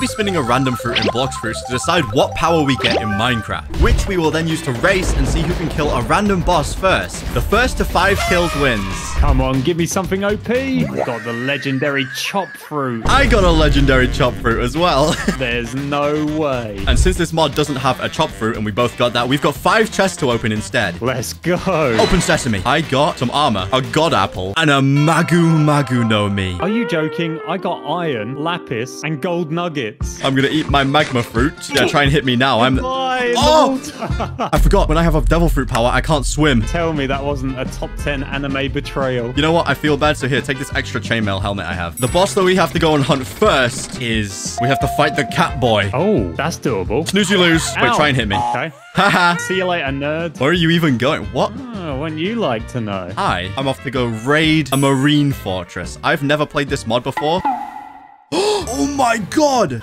be spinning a random fruit in Blox Fruits to decide what power we get in Minecraft, which we will then use to race and see who can kill a random boss first. The first to 5 kills wins. Come on, give me something OP. Got the legendary chop fruit. I got a legendary chop fruit as well. There's no way. And since this mod doesn't have a chop fruit and we both got that, we've got 5 chests to open instead. Let's go. Open sesame. I got some armor, a god apple, and a magu magu no mi. Are you joking? I got iron, lapis, and gold nuggets. I'm gonna eat my magma fruit. Yeah, try and hit me now. I'm... Oh! I forgot. When I have a devil fruit power, I can't swim. Tell me that wasn't a top 10 anime betrayal. You know what? I feel bad. So here, take this extra chainmail helmet I have. The boss that we have to go and hunt first is... We have to fight the cat boy. Oh, that's doable. Snoozy Loose. Wait, try and hit me. Okay. Haha. See you later, nerd. Where are you even going? What? Oh, wouldn't you like to know? Hi. I'm off to go raid a marine fortress. I've never played this mod before. Oh my god!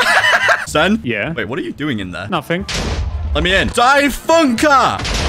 Sen? Yeah? Wait, what are you doing in there? Nothing. Let me in. Die, Funker!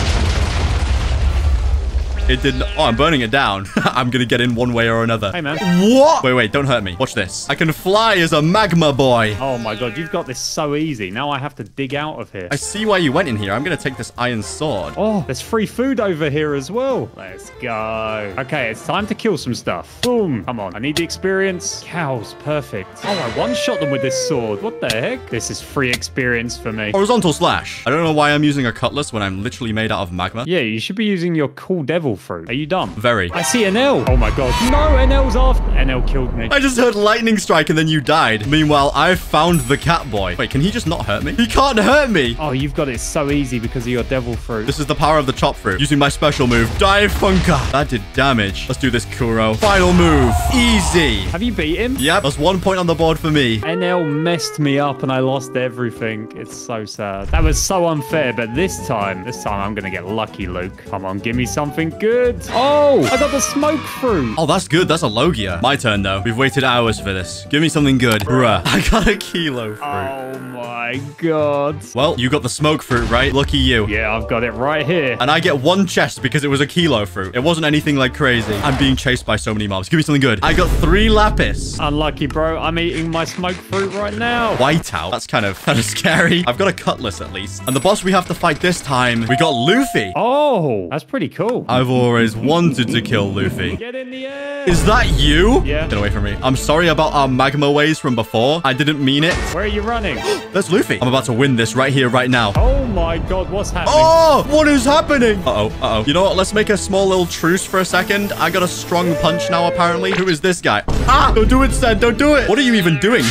It didn't... Oh, I'm burning it down. I'm gonna get in one way or another. Hey, man. What? Wait, wait, don't hurt me. Watch this. I can fly as a magma boy. Oh, my God. You've got this so easy. Now I have to dig out of here. I see why you went in here. I'm gonna take this iron sword. Oh, there's free food over here as well. Let's go. Okay, it's time to kill some stuff. Boom. Come on. I need the experience. Cows. Perfect. Oh, I one-shot them with this sword. What the heck? This is free experience for me. Horizontal slash. I don't know why I'm using a cutlass when I'm literally made out of magma. Yeah, you should be using your cool devil fruit. Are you dumb? Very. I see NL. Oh my god. No, NL's after. NL killed me. I just heard lightning strike and then you died. Meanwhile, I found the cat boy. Wait, can he just not hurt me? He can't hurt me. Oh, you've got it so easy because of your devil fruit. This is the power of the chop fruit. Using my special move. Dive Funker. That did damage. Let's do this, Kuro. Final move. Easy. Have you beat him? Yep. That's 1 point on the board for me. NL messed me up and I lost everything. It's so sad. That was so unfair, but this time I'm gonna get lucky, Luke. Come on, give me something good. Good. Oh, I got the smoke fruit. Oh, that's good. That's a Logia. My turn, though. We've waited hours for this. Give me something good. Bruh. I got a kilo fruit. Oh, my God. Well, you got the smoke fruit, right? Lucky you. Yeah, I've got it right here. And I get 1 chest because it was a kilo fruit. It wasn't anything like crazy. I'm being chased by so many mobs. Give me something good. I got 3 lapis. Unlucky, bro. I'm eating my smoke fruit right now. Whiteout. That's kind of scary. I've got a cutlass, at least. And the boss we have to fight this time, we got Luffy. Oh, that's pretty cool. I've always wanted to kill Luffy. Get in the air. Is that you? Yeah. Get away from me. I'm sorry about our magma ways from before. I didn't mean it. Where are you running? That's Luffy. I'm about to win this right here, right now. Oh my god, what's happening? Oh, what is happening? Uh-oh, uh-oh. You know what? Let's make a small little truce for a second. I got a strong punch now, apparently. Who is this guy? Ah, don't do it, Sen. Don't do it. What are you even doing?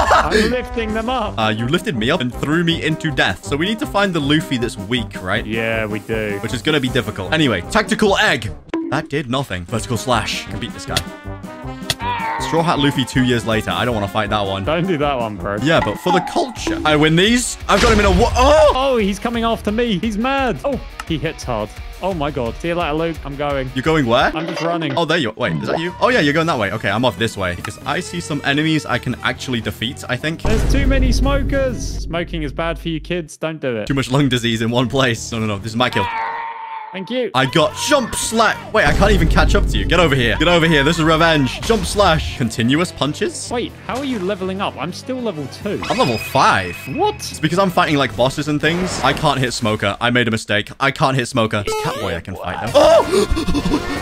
I'm lifting them up. You lifted me up and threw me into death. So we need to find the Luffy that's weak, right? Yeah, we do. Which is going to be difficult. Anyway, tactical egg. That did nothing. Vertical slash. I can beat this guy. Straw Hat Luffy 2 years later. I don't want to fight that one. Don't do that one, bro. Yeah, but for the culture. I win these. I've got him in a... Oh! Oh, he's coming after me. He's mad. Oh, he hits hard. Oh my god. See you later, Luke. I'm going. You're going where? I'm just running. Oh, there you are. Wait, is that you? Oh, yeah, you're going that way. Okay, I'm off this way because I see some enemies I can actually defeat, I think. There's too many smokers. Smoking is bad for you kids. Don't do it. Too much lung disease in one place. No, no, no. This is my kill. Thank you. I got jump slash. Wait, I can't even catch up to you. Get over here. Get over here. This is revenge. Jump slash. Continuous punches. Wait, how are you leveling up? I'm still level 2. I'm level 5. What? It's because I'm fighting like bosses and things. I can't hit Smoker. I made a mistake. I can't hit Smoker. It's Catboy. I can fight them. Oh!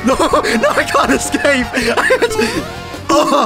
No, I can't escape.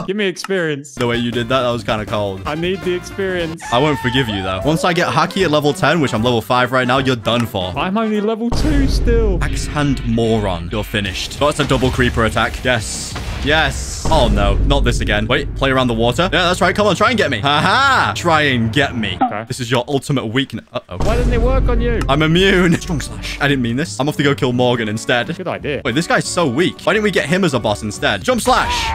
Give me experience. The way you did that was kind of cold. I need the experience. I won't forgive you, though. Once I get Haki at level 10, which I'm level 5 right now, you're done for. I'm only level 2 still. Axe Hand Moron. You're finished. That's a double creeper attack. Yes. Yes. Oh, no. Not this again. Wait, play around the water. Yeah, that's right. Come on, try and get me. Ha-ha. Try and get me. Okay. This is your ultimate weakness. Uh-oh. Why doesn't it work on you? I'm immune. Strong slash. I didn't mean this. I'm off to go kill Morgan instead. Good idea. Wait, this guy's so weak. Why didn't we get him as a boss instead? Jump slash.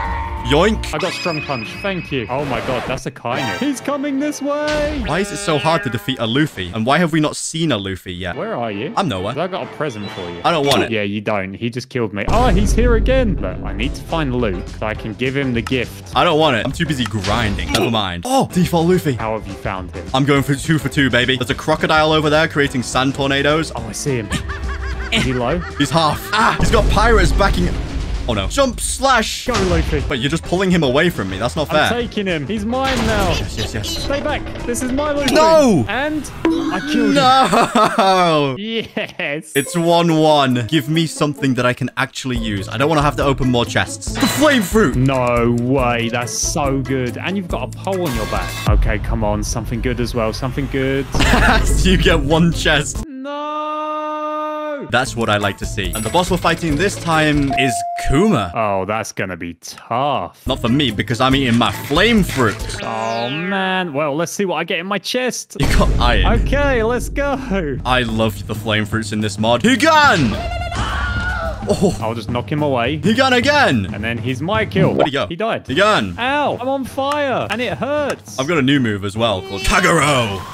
Yoink. I got strong punch. Thank you. Oh my god, that's Akainu. He's coming this way. Why is it so hard to defeat a Luffy? And why have we not seen a Luffy yet? Where are you? I'm nowhere. I got a present for you. I don't want it. Yeah, you don't. He just killed me. Oh, he's here again. But I need to find Luke so I can give him the gift. I don't want it. I'm too busy grinding. Never mind. Oh, default Luffy. How have you found him? I'm going for two, baby. There's a crocodile over there creating sand tornadoes. Oh, I see him. Is he low? He's half. Ah, he's got pirates backing him. Oh, no. Jump slash. Go, Luffy. But you're just pulling him away from me. That's not fair. I'm taking him. He's mine now. Yes, yes, yes. Stay back. This is my Luffy. No. And I killed him. No. Yes. It's 1-1. Give me something that I can actually use. I don't want to have to open more chests. The flame fruit. No way. That's so good. And you've got a pole on your back. Okay, come on. Something good as well. Something good. You get one chest. No. That's what I like to see. And the boss we're fighting this time is Kuma. Oh, that's going to be tough. Not for me, because I'm eating my flame fruit. Oh, man. Well, let's see what I get in my chest. You got iron. Okay, let's go. I love the flame fruits in this mod. Higan! Oh. I'll just knock him away. Higan again. And then he's my kill. Where'd he go? He died. Higan. Ow. I'm on fire. And it hurts. I've got a new move as well called Kagero.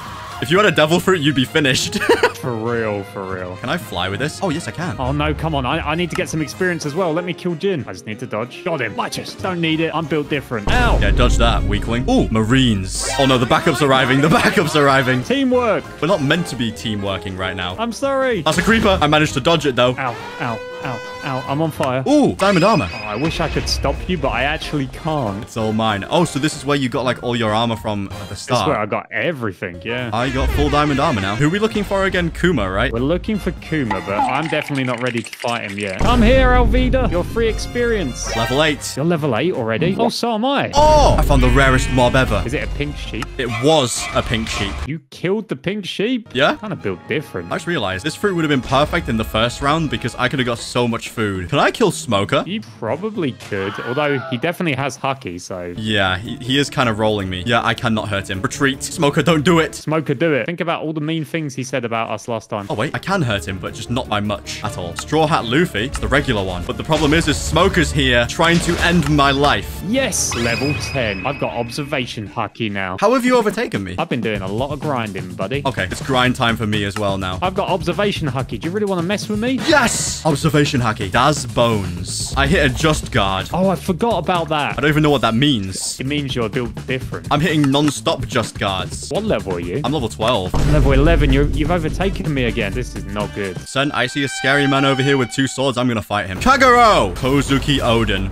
If you had a devil fruit, you'd be finished. For real, for real. Can I fly with this? Oh, yes, I can. Oh, no, come on. I need to get some experience as well. Let me kill Jin. I just need to dodge. Got him. I just don't need it. I'm built different. Ow. Yeah, dodge that, weakling. Oh, Marines. Oh, no, the backup's arriving. The backup's arriving. Teamwork. We're not meant to be teamworking right now. I'm sorry. That's a creeper. I managed to dodge it, though. Ow, ow. Ow, ow, I'm on fire. Ooh, diamond armor. Oh, I wish I could stop you, but I actually can't. It's all mine. Oh, so this is where you got, like, all your armor from at the start. That's where I got everything, yeah. I got full diamond armor now. Who are we looking for again? Kuma, right? We're looking for Kuma, but I'm definitely not ready to fight him yet. Come here, Alvida. Your free experience. Level 8. You're level 8 already? Oh, so am I. Oh! I found the rarest mob ever. Is it a pink sheep? It was a pink sheep. You killed the pink sheep? Yeah. Kind of built different. I just realized this fruit would have been perfect in the first round because I could have got so much food. Can I kill Smoker? You probably could, although he definitely has Haki, so... Yeah, he is kind of rolling me. Yeah, I cannot hurt him. Retreat. Smoker, don't do it. Smoker, do it. Think about all the mean things he said about us last time. Oh, wait. I can hurt him, but just not by much at all. Straw Hat Luffy. It's the regular one. But the problem is Smoker's here trying to end my life. Yes! Level 10. I've got Observation Haki now. How have you overtaken me? I've been doing a lot of grinding, buddy. Okay, it's grind time for me as well now. I've got Observation Haki. Do you really want to mess with me? Yes! Observation Haki. Daz Bones. I hit a Just Guard. Oh, I forgot about that. I don't even know what that means. It means you're built different. I'm hitting non-stop Just Guards. What level are you? I'm level 12. I'm level 11. You've overtaken me again. This is not good. Son, I see a scary man over here with two swords. I'm going to fight him. Kagero! Kozuki Odin.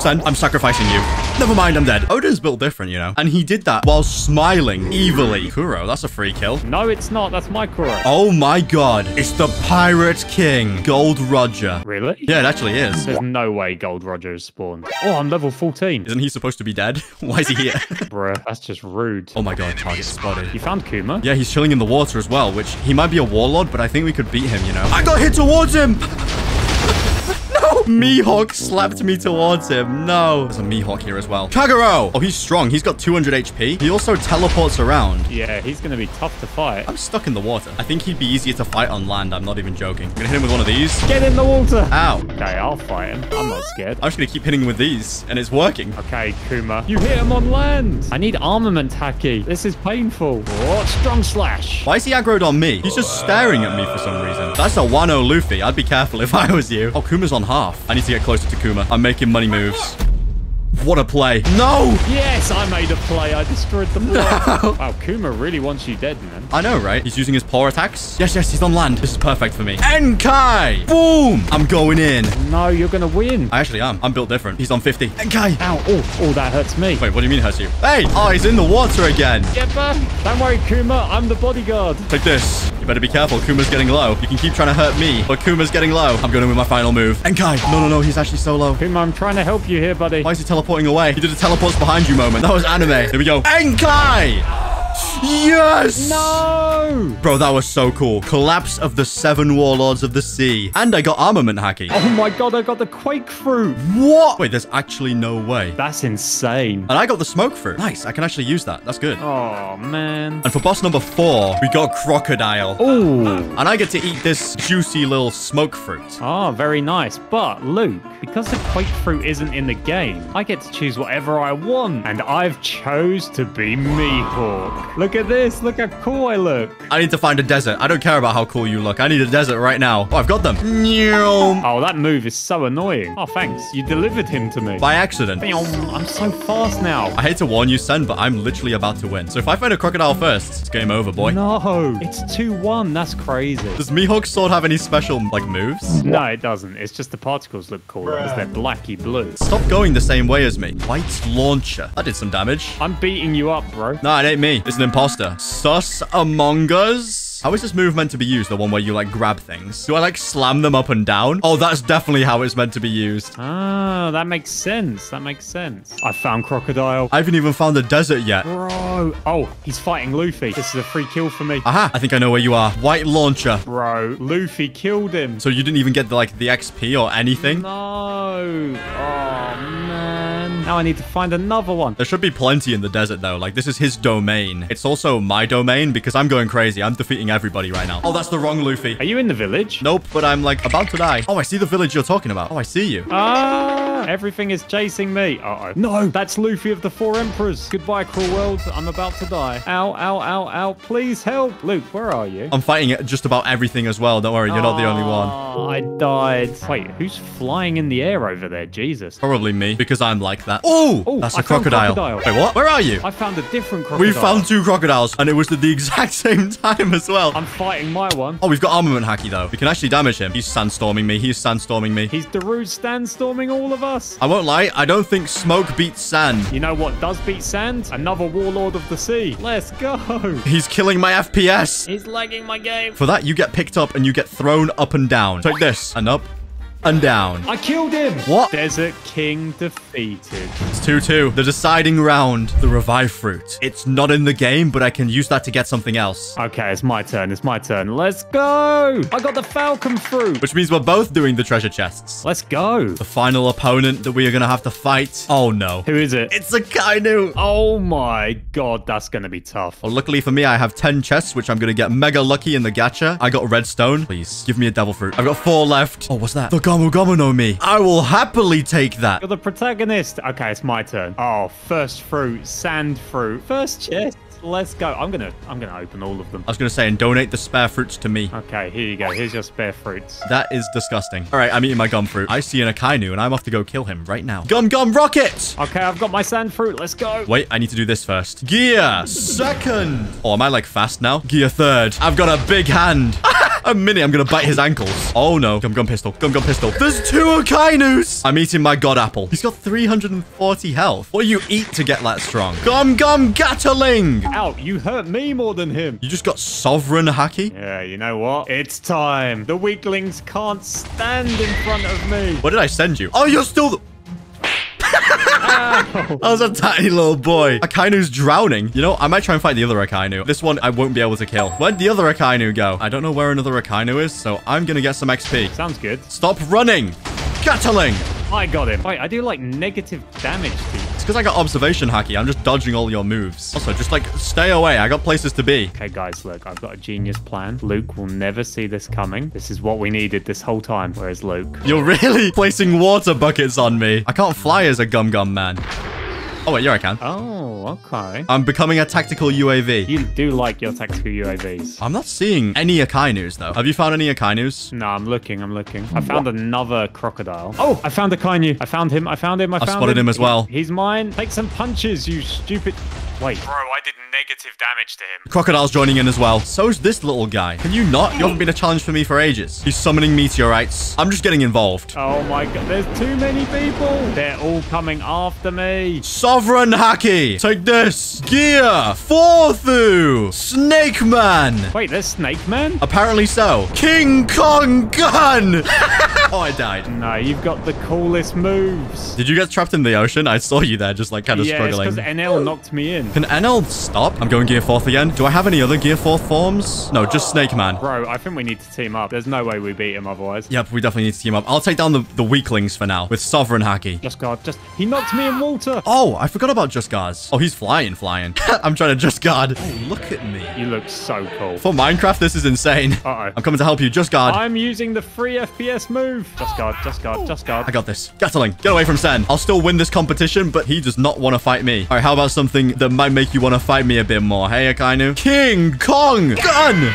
Son, I'm sacrificing you. Never mind, I'm dead. Odin's built different, you know. And he did that while smiling evilly. Kuro, that's a free kill. No, it's not. That's my Kuro. Oh my god. It's the Pirate King, Gold Roger. Really? Yeah, it actually is. There's no way Gold Roger is spawned. Oh, I'm level 14. Isn't he supposed to be dead? Why is he here? Bruh, that's just rude. Oh my god, target spotted. You found Kuma? Yeah, he's chilling in the water as well, which he might be a warlord, but I think we could beat him, you know. I got hit towards him! No! Mihawk slapped me towards him. No. There's a Mihawk here as well. Kagero! Oh, he's strong. He's got 200 HP. He also teleports around. Yeah, he's going to be tough to fight. I'm stuck in the water. I think he'd be easier to fight on land. I'm not even joking. I'm going to hit him with one of these. Get in the water! Ow. Okay, I'll fight him. I'm not scared. I'm just going to keep hitting him with these, and it's working. Okay, Kuma. You hit him on land! I need Armament Haki. This is painful. What? Strong slash. Why is he aggroed on me? He's just staring at me for some reason. That's a Wano Luffy. I'd be careful if I was you. Oh, Kuma's on half. I need to get closer to Kuma. I'm making money moves. What a play. No! Yes, I made a play. I destroyed the play. No. Wow, Kuma really wants you dead, man. I know, right? He's using his paw attacks. Yes, yes, he's on land. This is perfect for me. Enkai! Boom! I'm going in. No, you're going to win. I actually am. I'm built different. He's on 50. Enkai! Ow, oh, that hurts me. Wait, what do you mean hurts you? Hey! Oh, he's in the water again. Get back. Don't worry, Kuma. I'm the bodyguard. Take this. You better be careful. Kuma's getting low. You can keep trying to hurt me, but Kuma's getting low. I'm going in with my final move. Enkai! No, he's actually so low. Kuma, I'm trying to help you here, buddy. Why is he teleporting away? He did a teleports behind you moment. That was anime. Here we go. Enkai! Yes! No! Bro, that was so cool. Collapse of the 7 Warlords of the Sea. And I got Armament Haki. Oh my god, I got the Quake Fruit. What? Wait, there's actually no way. That's insane. And I got the Smoke Fruit. Nice, I can actually use that. That's good. Oh, man. And for boss number 4, we got Crocodile. Ooh. And I get to eat this juicy little Smoke Fruit. Oh, very nice. But, Luke, because the Quake Fruit isn't in the game, I get to choose whatever I want. And I've chose to be Mihawk. Look at this. Look how cool I look. I need to find a desert. I don't care about how cool you look. I need a desert right now. Oh, I've got them. Oh, that move is so annoying. Oh, thanks. You delivered him to me. By accident. I'm so fast now. I hate to warn you, son, but I'm literally about to win. So if I find a crocodile first, it's game over, boy. No, it's 2-1. That's crazy. Does Mihawk's sword have any special, like, moves? No, it doesn't. It's just the particles look cool because they're blacky blue. Stop going the same way as me. White launcher. That did some damage. I'm beating you up, bro. Nah, it ain't me. It's an imposter. Sus Among Us. How is this move meant to be used? The one where you, like, grab things. Do I, like, slam them up and down? Oh, that's definitely how it's meant to be used. Ah, that makes sense. That makes sense. I found Crocodile. I haven't even found the desert yet. Bro. Oh, he's fighting Luffy. This is a free kill for me. Aha. I think I know where you are. White launcher. Bro, Luffy killed him. So you didn't even get, like, the XP or anything? No. Oh, man. Now I need to find another one. There should be plenty in the desert, though. Like, this is his domain. It's also my domain because I'm going crazy. I'm defeating everybody right now. Oh, that's the wrong Luffy. Are you in the village? Nope, but I'm, like, about to die. Oh, I see the village you're talking about. Oh, I see you. Ah, everything is chasing me. Uh-oh. No, that's Luffy of the Four Emperors. Goodbye, cruel world. I'm about to die. Ow, ow, ow, ow. Please help. Luke, where are you? I'm fighting just about everything as well. Don't worry, you're not the only one. I died. Wait, who's flying in the air over there? Jesus. Probably me, because I'm like that. Oh, that's a crocodile. Wait, what? Where are you? I found a different crocodile. We found two crocodiles, and it was at the exact same time as well. I'm fighting my one. Oh, we've got Armament Haki, though. We can actually damage him. He's sandstorming me. He's sandstorming me. He's Daru's sandstorming all of us. I won't lie. I don't think smoke beats sand. You know what does beat sand? Another Warlord of the Sea. Let's go. He's killing my FPS. He's lagging my game. For that, you get picked up and you get thrown up and down. Take this. And up. And down. I killed him. What? Desert King defeated. It's 2-2. The deciding round. The revive fruit. It's not in the game, but I can use that to get something else. Okay, it's my turn. It's my turn. Let's go. I got the falcon fruit. Which means we're both doing the treasure chests. Let's go. The final opponent that we are going to have to fight. Oh, no. Who is it? It's Akainu. Oh, my God. That's going to be tough. Well, luckily for me, I have 10 chests, which I'm going to get mega lucky in the gacha. I got redstone. Please give me a devil fruit. I've got 4 left. Oh, what's that? The gum gum no mi. I will happily take that. You're the protagonist. Okay, it's my turn. Oh, first fruit, sand fruit, first chest. Let's go. I'm gonna open all of them. I was gonna say, and donate the spare fruits to me. Okay, here you go. Here's your spare fruits. That is disgusting. All right, I'm eating my gum fruit. I see an Akainu, and I'm off to go kill him right now. Gum gum rocket. Okay, I've got my sand fruit. Let's go. Wait, I need to do this first. Gear 2nd. Oh, am I, like, fast now? Gear 3rd. I've got a big hand. A minute, I'm gonna bite his ankles. Oh no. Gum gum pistol. Gum gum pistol. There's 2 Akainus. I'm eating my god apple. He's got 340 health. What do you eat to get that strong? Gum gum gatling. Ow, you hurt me more than him. You just got sovereign haki? Yeah, you know what? It's time. The weaklings can't stand in front of me. What did I send you? Oh, you're still the... That was a tiny little boy. Akainu's drowning. You know, I might try and fight the other Akainu. This one I won't be able to kill. Where'd the other Akainu go? I don't know where another Akainu is, so I'm gonna get some XP. Sounds good. Stop running. Gatling. I got him. Wait, I do, like, negative damage to you. It's because I got observation haki. I'm just dodging all your moves. Also, just, like, stay away. I got places to be. Okay, guys, look. I've got a genius plan. Luke will never see this coming. This is what we needed this whole time. Where is Luke? You're really placing water buckets on me. I can't fly as a gum gum man. Oh, wait, yeah, I can. Oh, okay. I'm becoming a tactical UAV. You do like your tactical UAVs. I'm not seeing any Akainus, though. Have you found any Akainus? No, I'm looking. I'm looking. I found another crocodile. Oh, I found Akainu. I found him. I found him. I found him. I spotted him as well. He's mine. Take some punches, you stupid... Wait. Bro, I did negative damage to him. Crocodile's joining in as well. So's this little guy. Can you not? You haven't been a challenge for me for ages. He's summoning meteorites. I'm just getting involved. Oh my god. There's too many people. They're all coming after me. Sovereign Haki. Take this. Gear 4th. Snake Man. Wait, there's Snake Man? Apparently so. King Kong Gun. Oh, I died. No, you've got the coolest moves. Did you get trapped in the ocean? I saw you there just, like, kind of struggling. Yeah, because NL knocked me in. Can NL stop? I'm going Gear 4th again. Do I have any other Gear 4th forms? No, just Snake Man. Bro, I think we need to team up. There's no way we beat him otherwise. Yep, we definitely need to team up. I'll take down the weaklings for now with Sovereign Haki. Just Guard. Just... He knocked me in water. Oh, I forgot about Just Guards. Oh, he's flying. I'm trying to Just Guard. Oh, look at me. You look so cool. For Minecraft, this is insane. Uh-oh. I'm coming to help you. Just Guard. I'm using the free FPS move. Just guard, just guard, just guard. I got this. Gatling, get away from Sen. I'll still win this competition, but he does not want to fight me. All right, how about something that might make you want to fight me a bit more? Hey, Akainu. King Kong Gun!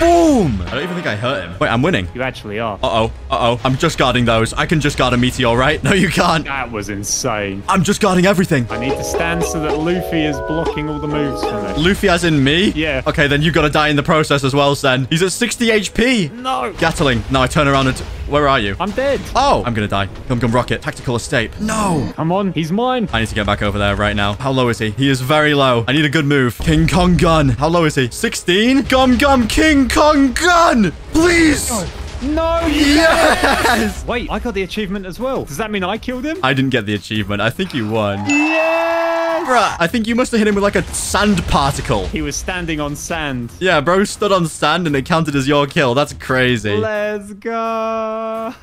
Boom! I don't even think I hurt him. Wait, I'm winning. You actually are. Uh-oh. Uh-oh. I'm just guarding those. I can just guard a meteor, right? No, you can't. That was insane. I'm just guarding everything. I need to stand so that Luffy is blocking all the moves from it. Luffy as in me? Yeah. Okay, then you got to die in the process as well, Sen. He's at 60 HP. No. Gatling. Now I turn around and... Where are you? I'm dead. Oh, I'm going to die. Gum gum rocket. Tactical escape. No. Come on. He's mine. I need to get back over there right now. How low is he? He is very low. I need a good move. King Kong Gun. How low is he? 16? Gum gum King Kong Gun. Please. No, yes. Wait, I got the achievement as well. Does that mean I killed him? I didn't get the achievement. I think you won. Yes. Bruh, I think you must have hit him with like a sand particle. He was standing on sand. Yeah, bro stood on sand and it counted as your kill. That's crazy. Let's go.